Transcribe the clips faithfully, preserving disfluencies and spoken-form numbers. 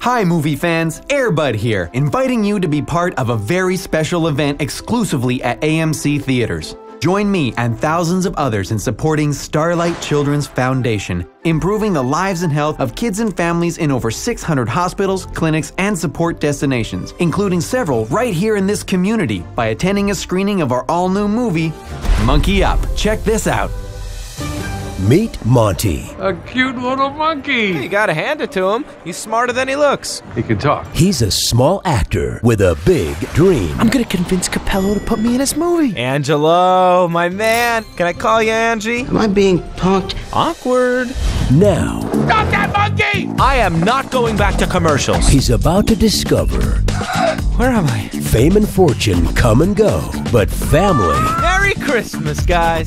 Hi movie fans, Air Bud here, inviting you to be part of a very special event exclusively at A M C Theaters. Join me and thousands of others in supporting Starlight Children's Foundation, improving the lives and health of kids and families in over six hundred hospitals, clinics, and support destinations, including several right here in this community, by attending a screening of our all-new movie, Monkey Up. Check this out. Meet Monty. A cute little monkey. You gotta hand it to him. He's smarter than he looks. He can talk. He's a small actor with a big dream. I'm gonna convince Capello to put me in his movie. Angelo, my man. Can I call you Angie? Am I being punked? Awkward. Now. Stop that monkey! I am not going back to commercials. He's about to discover. Where am I? Fame and fortune come and go, but family. Merry Christmas, guys.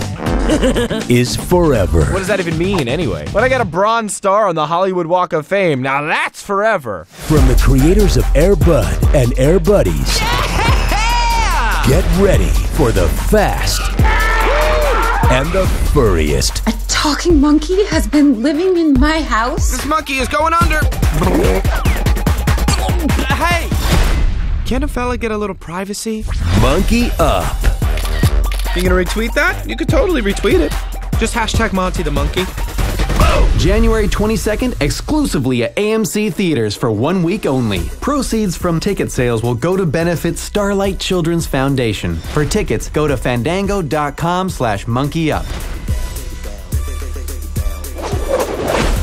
Is forever. What does that even mean, anyway? But I got a bronze star on the Hollywood Walk of Fame. Now that's forever. From the creators of Air Bud and Air Buddies, yeah! Get ready for the fast and the furriest. A talking monkey has been living in my house. This monkey is going under. Hey, can't a fella get a little privacy? Monkey Up. You gonna retweet that? You could totally retweet it. Just hashtag Monty the Monkey. Boom! January twenty-second, exclusively at A M C Theaters for one week only. Proceeds from ticket sales will go to benefit Starlight Children's Foundation. For tickets, go to fandango dot com slash monkey up.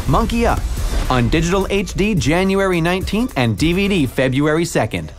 Monkey Up on digital H D January nineteenth and D V D February second.